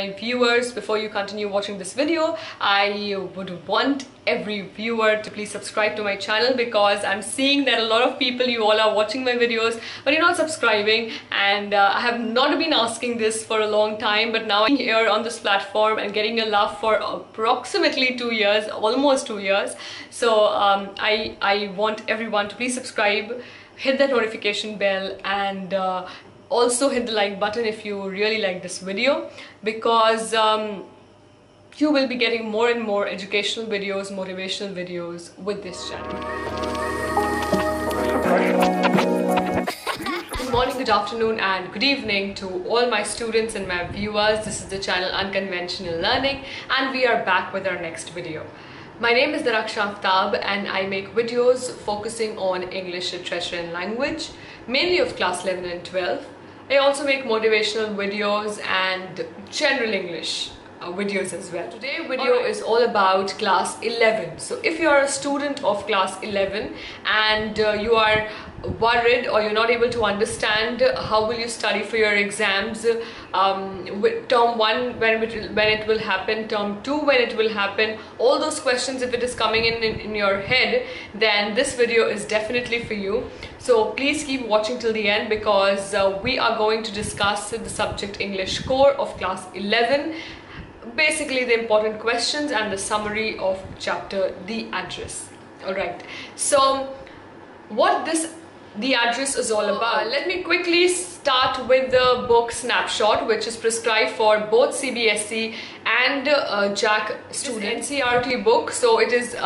My viewers, before you continue watching this video, I would want every viewer to please subscribe to my channel, because I'm seeing that a lot of people, you all are watching my videos but you're not subscribing, and I have not been asking this for a long time, but now I'm here on this platform and getting a love for approximately 2 years, almost 2 years. So I want everyone to please subscribe, hit that notification bell, and also hit the like button if you really like this video, because you will be getting more and more educational videos, motivational videos with this channel. Good morning, good afternoon and good evening to all my students and my viewers. This is the channel Unconventional Learning and we are back with our next video. My name is Darakshan Tab and I make videos focusing on English, literature and language, mainly of class 11 and 12. I also make motivational videos and general English videos as well. Today's video is all about class 11. So if you are a student of class 11 and you are worried or you're not able to understand how will you study for your exams, with term 1 when it will happen, term 2 when it will happen, all those questions, if it is coming in your head, then this video is definitely for you. So please keep watching till the end, because we are going to discuss the subject English core of class 11, basically the important questions and the summary of chapter The Address. Alright, so what this The Address is all about. Let me quickly start with the book Snapshot, which is prescribed for both CBSE and JAC students. NCERT book, so it is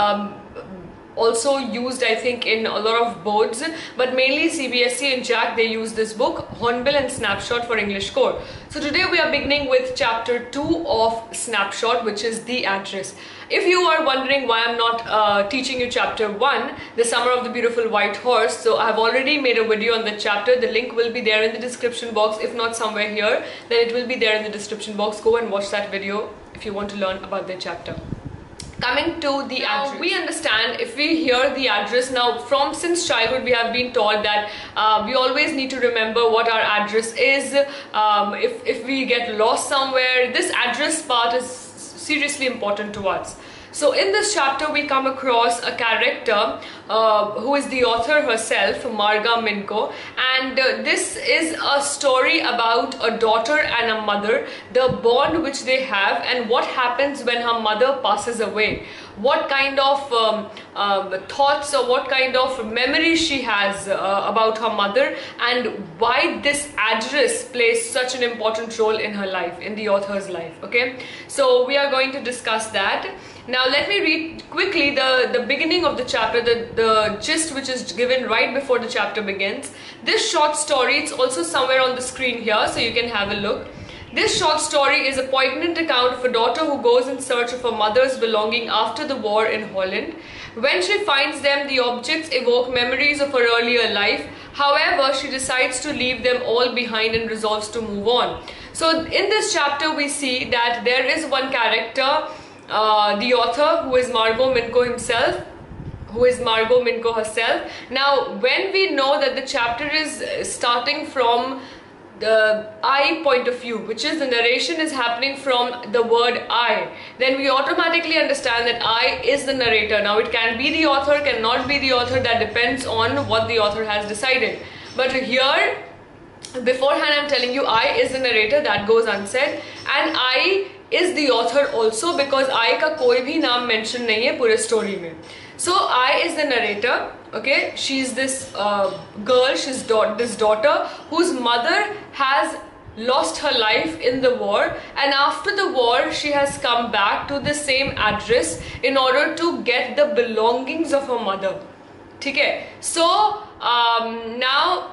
also used, I think, in a lot of boards, but mainly CBSE and JAC, they use this book, Hornbill and Snapshot for English core. So today we are beginning with chapter 2 of Snapshot, which is The Address. If you are wondering why I'm not teaching you chapter 1, The Summer of the Beautiful White Horse, so I've already made a video on the chapter. The link will be there in the description box. If not somewhere here, then it will be there in the description box. Go and watch that video if you want to learn about the chapter. Coming to the address, we understand, if we hear the address, now since childhood we have been taught that we always need to remember what our address is. If we get lost somewhere, this address part is seriously important to us. So in this chapter we come across a character who is the author herself, Marga Minco, and this is a story about a daughter and a mother, the bond which they have and what happens when her mother passes away, what kind of thoughts or what kind of memory she has about her mother, and why this address plays such an important role in her life, in the author's life. Okay, so we are going to discuss that. Now let me read quickly the beginning of the chapter, the gist which is given right before the chapter begins. This short story, it's also somewhere on the screen here, so you can have a look. This short story is a poignant account of a daughter who goes in search of her mother's belongings after the war in Holland. When she finds them, the objects evoke memories of her earlier life. However, she decides to leave them all behind and resolves to move on. So in this chapter, we see that there is one character, the author, who is Marga Minco himself, who is Marga Minco herself. Now, when we know that the chapter is starting from the I point of view, which is the narration is happening from the word I, then we automatically understand that I is the narrator. Now it can be the author, cannot be the author, that depends on what the author has decided. But here, beforehand I'm telling you I is the narrator, that goes unsaid, and I is the author also, because I ka koi bhi naam mentioned nahi hai pure story mein. So I is the narrator. Okay, she's this girl, she's this daughter whose mother has lost her life in the war, and after the war she has come back to the same address in order to get the belongings of her mother. Okay, so now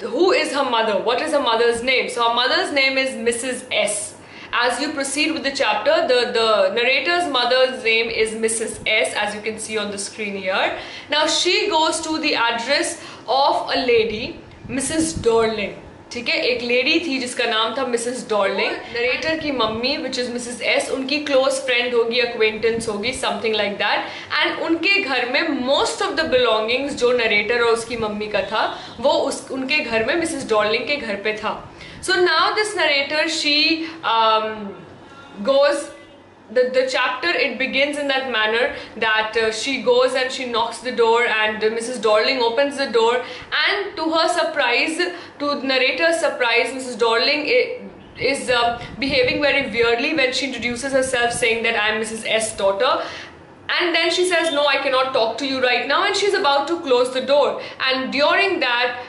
who is her mother? What is her mother's name? So her mother's name is Mrs. S. As you proceed with the chapter, the narrator's mother's name is Mrs. S, as you can see on the screen here. Now she goes to the address of a lady, Mrs. Dorling. ठीक है, एक lady थी जिसका नाम था Mrs. Dorling. Narrator की mummy, which is Mrs. S, उनकी close friend होगी, acquaintance होगी, something like that. And उनके घर में most of the belongings जो narrator और उसकी mummy का था, वो उनके घर में Mrs. Dorling के घर पे था. So now this narrator, she goes, the chapter, it begins in that manner that she goes and she knocks the door, and Mrs. Dorling opens the door, and to her surprise, to the narrator's surprise, Mrs. Dorling is behaving very weirdly when she introduces herself, saying that I am Mrs. S daughter. And then she says, no, I cannot talk to you right now, and she's about to close the door. And during that,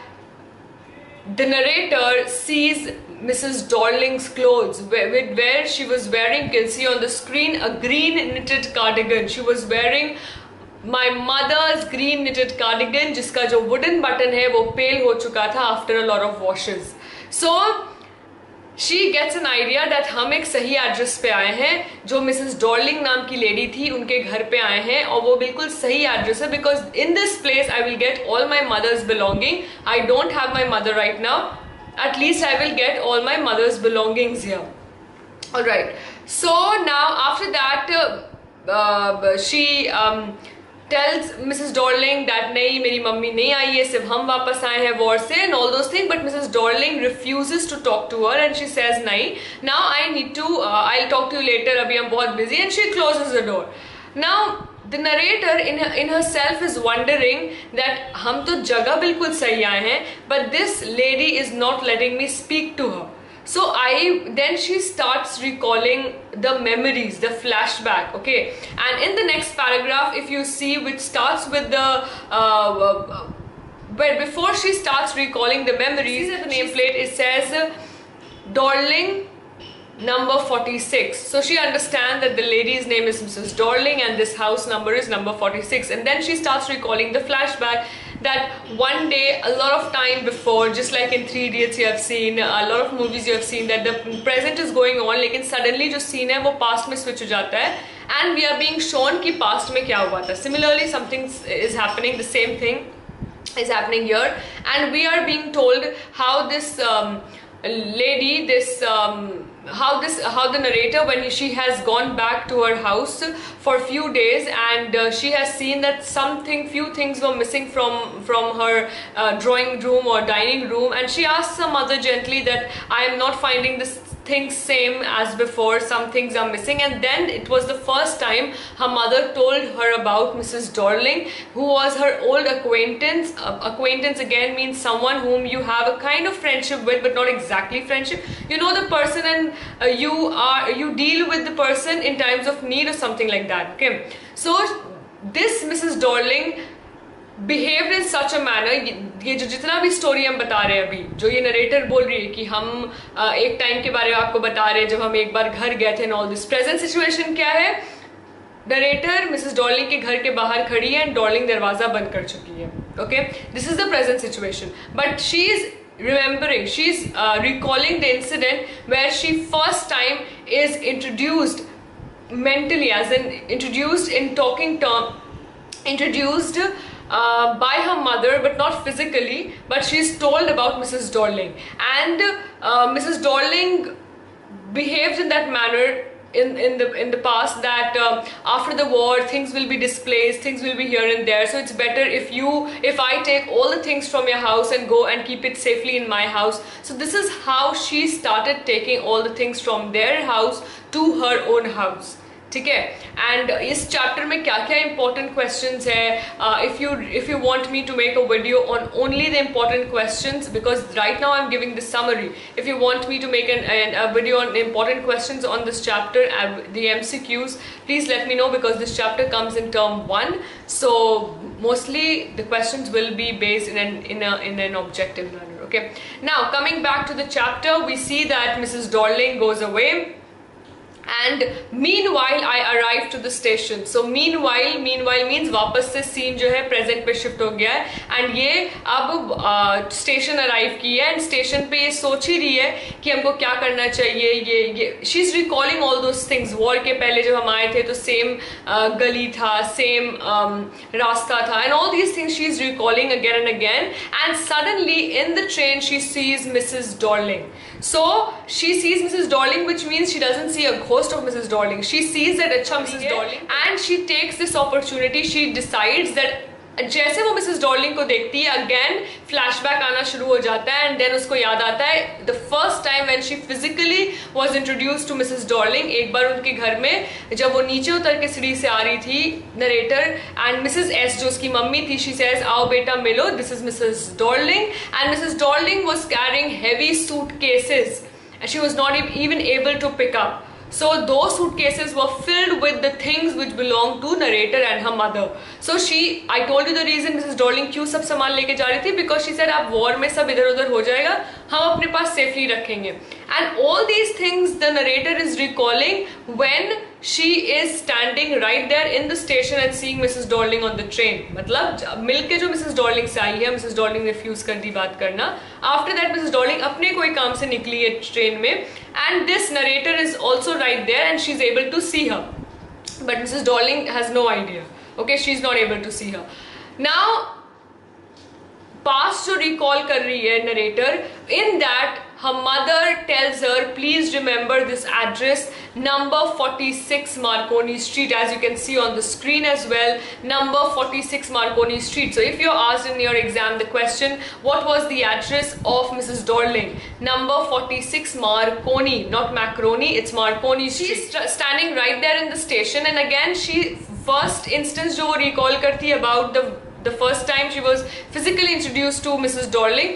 the narrator sees Mrs. Dorling's clothes, where she was wearing, you can see on the screen, a green knitted cardigan. She was wearing my mother's green knitted cardigan, jiska jo wooden button hai wo pale ho chuka tha after a lot of washes. So she gets an idea that हम एक सही address पे आए हैं, जो Mrs Darling नाम की lady थी उनके घर पे आए हैं, और वो बिल्कुल सही एड्रेस है, because in this place I will get all my mother's belonging. I don't have my mother right now. At least I will get all my mother's belongings here. All right. So now after that, she tells Mrs. Dorling that nahi, meri mummy nahi aayi hai, sirf hum wapas aaye hain war se, and all those things. But Mrs. Dorling refuses to talk to her, and she says nahi, now I need to, I'll talk to you later, abhi I'm bahut busy, and she closes the door. Now the narrator in herself is wondering that hum to jagah bilkul sahi aaye hain, but this lady is not letting me speak to her. So then she starts recalling the memories, the flashback, okay? And in the next paragraph, if you see, which starts with the, but before she starts recalling the memories, the nameplate, it says, Dorling number 46. So she understands that the lady's name is Mrs. Dorling and this house number is number 46. And then she starts recalling the flashback, that one day, a lot of time before, just like in Three Idiots you have seen, a lot of movies you have seen that the present is going on, lekin suddenly the scene is past mein switch ho jata hai, and we are being shown ki past mein kya hua tha. Similarly, something is happening, the same thing is happening here, and we are being told how this lady, this how the narrator, when she has gone back to her house for a few days, and she has seen that few things were missing from her drawing room or dining room, and she asks her mother gently that I am not finding this things same as before, some things are missing. And then it was the first time her mother told her about Mrs. Dorling, who was her old acquaintance. Acquaintance again means someone whom you have a kind of friendship with, but not exactly friendship. You know the person, and you deal with the person in times of need or something like that, okay? So this Mrs. Dorling behaved in such a manner, ये जो जितना भी story हम बता रहे हैं अभी, जो ये नरेटर बोल रही है कि हम एक टाइम के बारे में आपको बता रहे हैं जब हम एक बार घर गए थे, and all this present situation क्या है, नरेटर मिसेस डॉर्लिंग के घर के बाहर खड़ी है एंड डॉर्लिंग दरवाजा बंद कर चुकी है, okay? This is the present situation, but she is remembering, she's recalling the incident where she first time is introduced mentally, as in introduced in talking term, introduced by her mother, but not physically, but she's told about Mrs. Dorling, and Mrs. Dorling behaved in that manner in the past, that after the war things will be displaced, things will be here and there, so it's better if I take all the things from your house and go and keep it safely in my house. So this is how she started taking all the things from their house to her own house. ठीक है, and इस chapter में क्या क्या important questions है, if you want me to make a video on only the important questions, because right now I'm giving the summary, if you want me to make a video on important questions on this chapter, the MCQs, please let me know, because this chapter comes in term 1, so mostly the questions will be based in an objective manner, okay? Now coming back to the chapter, we see that Mrs. Dorling goes away, and meanwhile I arrived to the station. So meanwhile means वापस से scene जो है present पे shift हो गया है, and ये अब station arrive की है, and station पे ये सोच ही रही है कि हमको क्या करना चाहिए, ये she's recalling all those things. War के पहले जब हम आए थे तो same गली था, same रास्ता था, and all these things she's recalling again and again, and suddenly in the train she sees Mrs. Dorling. So she sees Mrs. Dorling, which means she doesn't see a ghost of Mrs. Dorling. She sees that achha Mrs. Dorling, and she takes this opportunity, she decides that जैसे वो Mrs Darling को देखती है again flashback आना शुरू हो जाता है एंड देन उसको याद आता है the first time when she physically was introduced to Mrs Darling. एक बार उनके घर में जब वो नीचे उतर के सीढ़ी से आ रही थी नरेटर एंड मिसेस एस जो उसकी मम्मी थी शी सेज आओ बेटा मिलो this is Mrs Darling and Mrs Darling was carrying heavy suitcases and she was not even able to pick up. So those suitcases were filled with the things which belonged to narrator and her mother. So she, I told you the reason Mrs. Dorling क्यों सब सामान लेके जा रही थी because she said आप war में सब इधर उधर हो जाएगा हम अपने पास safely रखेंगे. And all these things the narrator is recalling when she is standing right there in the station and seeing Mrs. Dorling on the train. मतलब मिलके जो Mrs. Dorling से आई है Mrs. Dorling refuse कर दी बात करना. After that Mrs. Dorling अपने कोई काम से निकली है train में. And this narrator is also right there and she's able to see her. But Mrs. Dorling has no idea. Okay, she's not able to see her. Now, past jo recall kar rahi hai narrator, in that her mother tells her, please remember this address, number 46 Marconi Street, as you can see on the screen as well, number 46 Marconi Street. So if you're asked in your exam the question, what was the address of Mrs. Dorling? Number 46 Marconi, not macaroni, it's Marconi Street. She's standing right there in the station and again she first instance jo recall karti about the first time she was physically introduced to Mrs. Dorling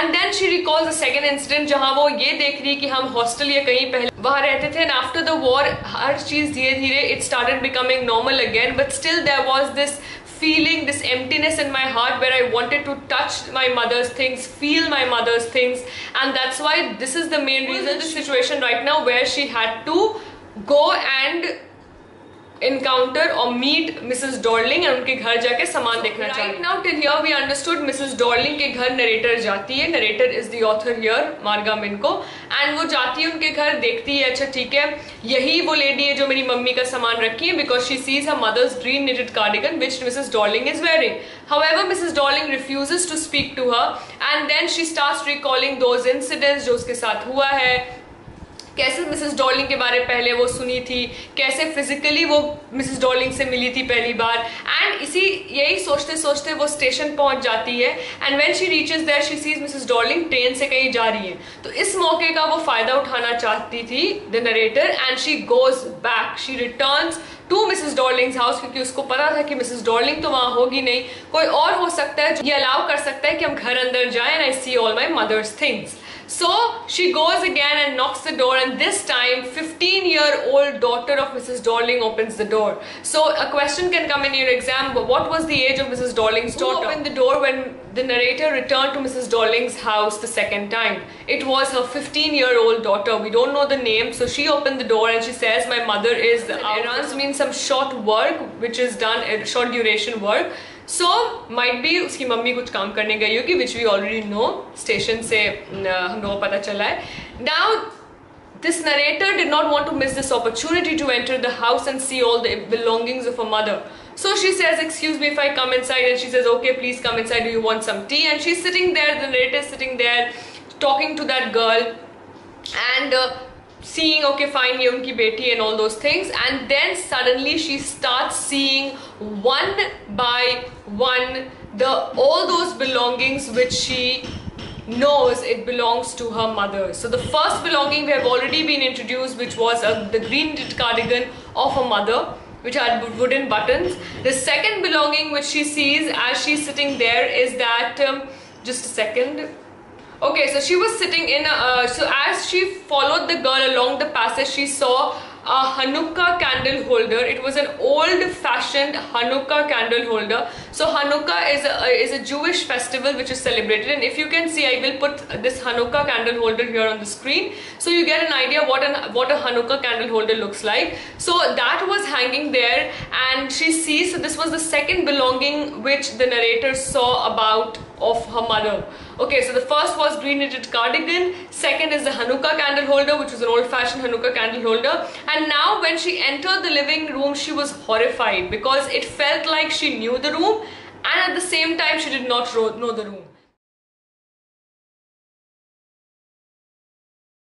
and then she recalls the second incident jahan wo ye dekh rahi ki hum hostel ya kahin pehle wahan rehte the and after the war har cheez dheere dheere it started becoming normal again but still there was this feeling, this emptiness in my heart where I wanted to touch my mother's things, feel my mother's things and that's why this is the main reason the situation right now where she had to go and encounter or meet Mrs. Dorling and उनके घर जाके सामान देखना चाहिए. Right now till here we understood Mrs. Dorling के घर narrator जाती है. Narrator is the author here Marga Minco and वो जाती है उनके घर देखती है अच्छा ठीक है यही वो lady है जो मेरी मम्मी का सामान रखी है because she sees her mother's green knitted cardigan which Mrs. Dorling is wearing. However Mrs. Dorling refuses to speak to her and then she starts recalling those incidents जो उसके साथ हुआ है कैसे मिसेस डॉर्लिंग के बारे में पहले वो सुनी थी कैसे फिजिकली वो मिसेस डॉर्लिंग से मिली थी पहली बार एंड इसी यही सोचते सोचते वो स्टेशन पहुंच जाती है and when she reaches there she sees Mrs Darling train से कहीं जा रही है तो इस मौके का वो फायदा उठाना चाहती थी the narrator and she goes back she returns to Mrs Darling's house क्योंकि उसको पता था कि मिसेस डॉर्लिंग तो वहां होगी नहीं कोई और हो सकता है जो ये अलाउ कर सकता है कि हम घर अंदर जाएं and I see all my mother's things. So she goes again and knocks the door and this time 15-year-old daughter of Mrs. Dorling opens the door. So a question can come in your exam, but what was the age of Mrs. Dorling's daughter? Who opened the door when the narrator returned to Mrs. Dorling's house the second time? It was her 15-year-old daughter. We don't know the name. So she opened the door and she says, my mother is out. Errands means some short work which is done, short duration work. So might be उसकी mummy कुछ काम करने गई होगी which we already know station से हम लोगों को पता चला है. Now this narrator did not want to miss this opportunity to enter the house and see all the belongings of her mother. So she says, excuse me if I come inside and she says, okay, please come inside. Do you want some tea? And she's sitting there, the narrator is sitting there talking to that girl and seeing, okay, fine, ये उनकी बेटी and all those things. And then suddenly she starts seeing one by one all those belongings which she knows it belongs to her mother. So the first belonging we have already been introduced, which was the green cardigan of her mother, which had wooden buttons. The second belonging which she sees as she's sitting there is that, just a second. Okay, so she was sitting in, so as she followed the girl along the passage, she saw a Hanukkah candle holder. It was an old-fashioned Hanukkah candle holder. So Hanukkah is a Jewish festival which is celebrated. And if you can see, I will put this Hanukkah candle holder here on the screen, so you get an idea what a Hanukkah candle holder looks like. So that was hanging there, and she sees. So this was the second belonging which the narrator saw about of her mother. Okay, so the first was green knitted cardigan, second is the Hanukkah candle holder, which was an old-fashioned Hanukkah candle holder. And now when she entered the living room, she was horrified because it felt like she knew the room and at the same time she did not know the room.